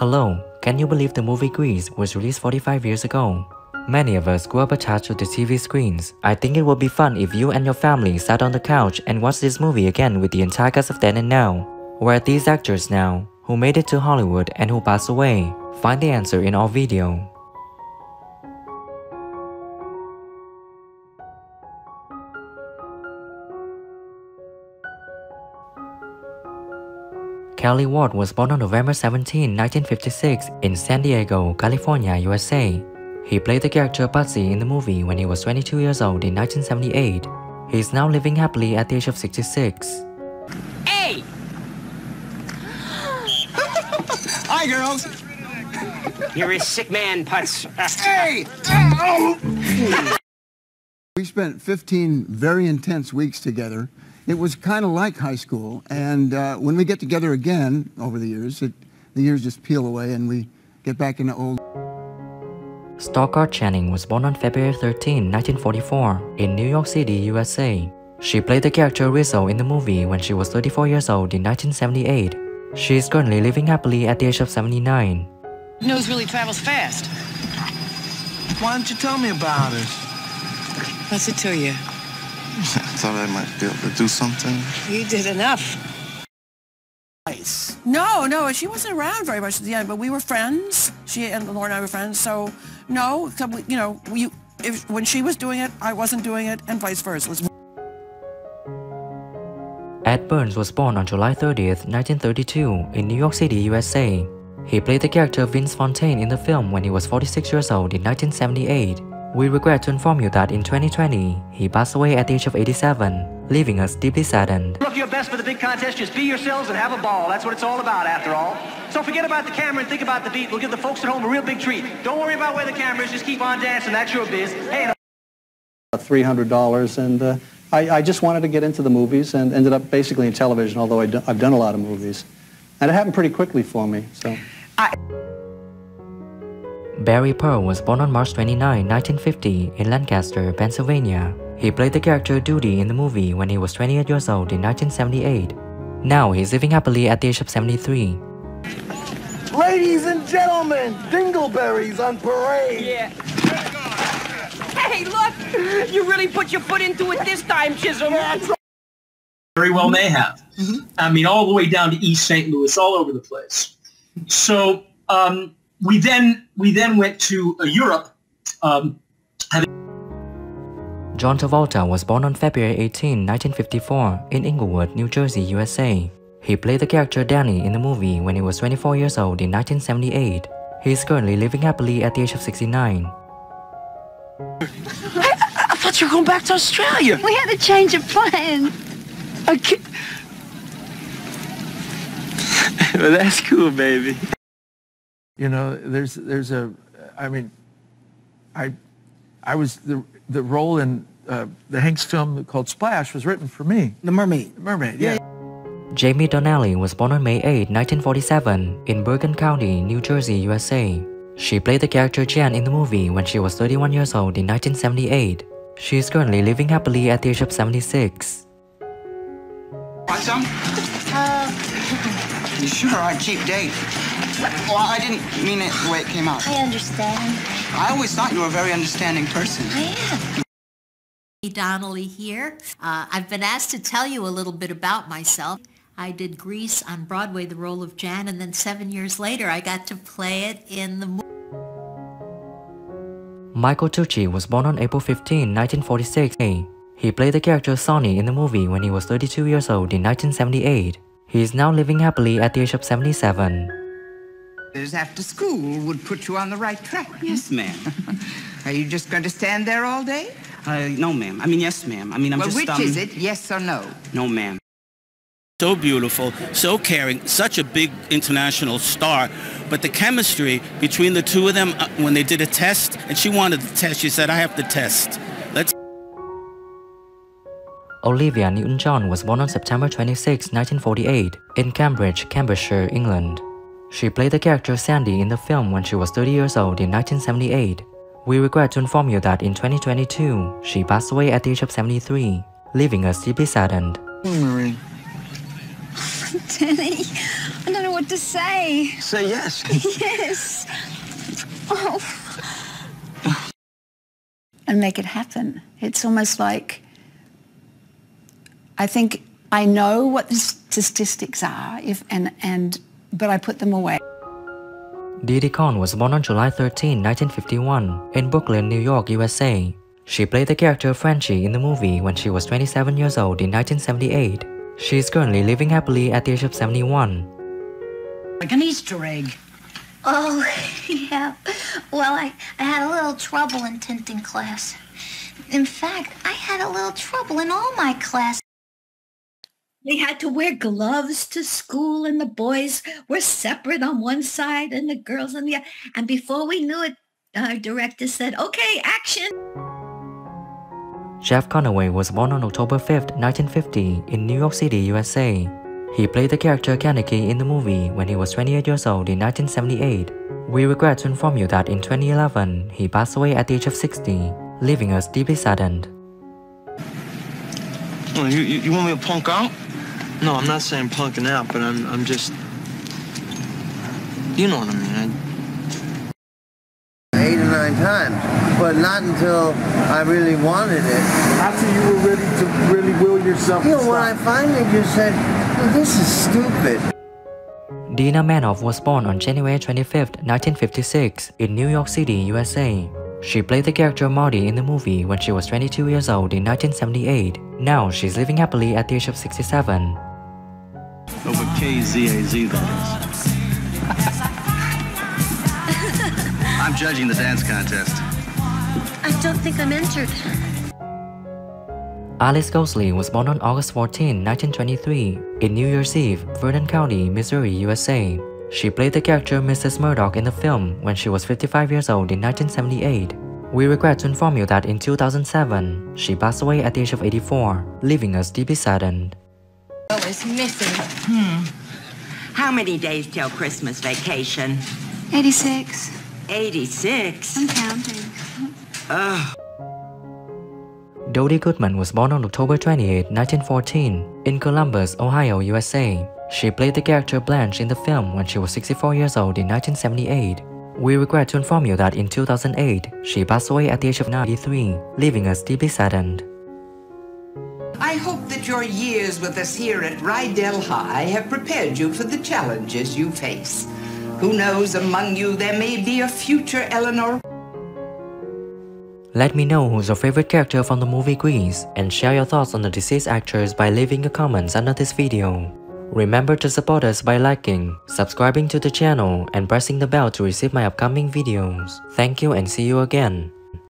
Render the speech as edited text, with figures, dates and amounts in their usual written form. Hello, can you believe the movie Grease was released 45 years ago? Many of us grew up attached to the TV screens. I think it would be fun if you and your family sat on the couch and watched this movie again with the entire cast of then and now. Where are these actors now, who made it to Hollywood and who passed away? Find the answer in our video. Charlie Ward was born on November 17, 1956 in San Diego, California, USA. He played the character Patsy in the movie when he was 22 years old in 1978. He is now living happily at the age of 66. Hey! Hi, girls! You're a sick man, Putz. Hey! Oh! We spent 15 very intense weeks together. It was kind of like high school, and when we get together again over the years, the years just peel away and we get back into old. Stockard Channing was born on February 13, 1944, in New York City, USA. She played the character Rizzo in the movie when she was 34 years old in 1978. She is currently living happily at the age of 79. News really travels fast. Why don't you tell me about it? What's it to you? I thought I might be able to do something. You did enough. Nice. No, she wasn't around very much at the end, but we were friends. She and Laura and I were friends, so no, you know, when she was doing it, I wasn't doing it, and vice versa. Ed Burns was born on July 30th, 1932, in New York City, USA. He played the character Vince Fontaine in the film when he was 46 years old in 1978. We regret to inform you that in 2020, he passed away at the age of 87, leaving us deeply saddened. Look your best for the big contest, just be yourselves and have a ball. That's what it's all about after all. So forget about the camera and think about the beat. We'll give the folks at home a real big treat. Don't worry about where the camera is, just keep on dancing, that's your biz. Hey, $300 and I just wanted to get into the movies and ended up basically in television, although I've done a lot of movies. And it happened pretty quickly for me, so. Barry Pearl was born on March 29, 1950 in Lancaster, Pennsylvania. He played the character Dudie in the movie when he was 28 years old in 1978. Now he's living happily at the age of 73. Ladies and gentlemen, Dingleberries on parade! Yeah. Hey, look! You really put your foot into it this time, Chisholm! Very well may have. I mean, all the way down to East St. Louis, all over the place. So, We then went to Europe. John Travolta was born on February 18, 1954 in Inglewood, New Jersey, USA. He played the character Danny in the movie when he was 24 years old in 1978. He is currently living happily at the age of 69. I thought you were going back to Australia. We had a change of plan. Okay. Well, that's cool, baby. You know, there's a, I mean, I was, the role in the Hanks film called Splash was written for me. The Mermaid. Mermaid, yeah. Jamie Donnelly was born on May 8, 1947 in Bergen County, New Jersey, USA. She played the character Jan in the movie when she was 31 years old in 1978. She is currently living happily at the age of 76. Want some? You sure are a cheap date. Well, I didn't mean it the way it came out. I understand. I always thought you were a very understanding person. I am. Donnelly here. I've been asked to tell you a little bit about myself. I did Grease on Broadway, the role of Jan, and then 7 years later I got to play it in the movie. Michael Tucci was born on April 15, 1946. He played the character Sonny in the movie when he was 32 years old in 1978. He is now living happily at the age of 77. After school would put you on the right track. Yes, ma'am. Are you just going to stand there all day? No, ma'am. I mean, yes, ma'am. I mean, I'm just... Well, which is it? Yes or no? No, ma'am. So beautiful, so caring, such a big international star, but the chemistry between the two of them, when they did a test, and she wanted the test, she said, I have the test. Let's... Olivia Newton-John was born on September 26, 1948, in Cambridge, Cambridgeshire, England. She played the character Sandy in the film when she was 30 years old in 1978. We regret to inform you that in 2022, she passed away at the age of 73, leaving us deeply saddened. Marie. Denny. I don't know what to say. Say yes. Yes. Oh. And make it happen. It's almost like, I think I know what the statistics are, but I put them away. Didi Conn was born on July 13, 1951, in Brooklyn, New York, USA. She played the character Frenchie in the movie when she was 27 years old in 1978. She is currently living happily at the age of 71. Like an Easter egg. Oh, yeah. Well, I had a little trouble in tinting class. In fact, I had a little trouble in all my classes. They had to wear gloves to school, and the boys were separate on one side and the girls on the other. And before we knew it, our director said, "Okay, action!" Jeff Conaway was born on October 5th, 1950, in New York City, USA. He played the character Kaneki in the movie when he was 28 years old in 1978. We regret to inform you that in 2011, he passed away at the age of 60, leaving us deeply saddened. Well, you want me to punk out? No, I'm not saying punking out, but I'm just... You know what I mean. 8 or 9 times, but not until I really wanted it. After you were ready to really will yourself to stop. You know, when I finally just said, well, this is stupid. Dina Manoff was born on January 25th, 1956, in New York City, USA. She played the character Marty in the movie when she was 22 years old in 1978. Now she's living happily at the age of 67. Over KZAZ, that is. I'm judging the dance contest. I don't think I'm entered. Alice Ghostly was born on August 14, 1923, in New Year's Eve, Vernon County, Missouri, USA. She played the character Mrs. Murdoch in the film when she was 55 years old in 1978. We regret to inform you that in 2007, she passed away at the age of 84, leaving us deeply saddened. Oh, it's missing. How many days till Christmas vacation? 86. 86? I'm counting. Ugh. Dodie Goodman was born on October 28, 1914, in Columbus, Ohio, USA. She played the character Blanche in the film when she was 64 years old in 1978. We regret to inform you that in 2008, she passed away at the age of 93, leaving us deeply saddened. I hope that your years with us here at Rydell High have prepared you for the challenges you face. Who knows, among you there may be a future Eleanor. Let me know who's your favorite character from the movie Grease and share your thoughts on the deceased actors by leaving your comments under this video. Remember to support us by liking, subscribing to the channel, and pressing the bell to receive my upcoming videos. Thank you and see you again.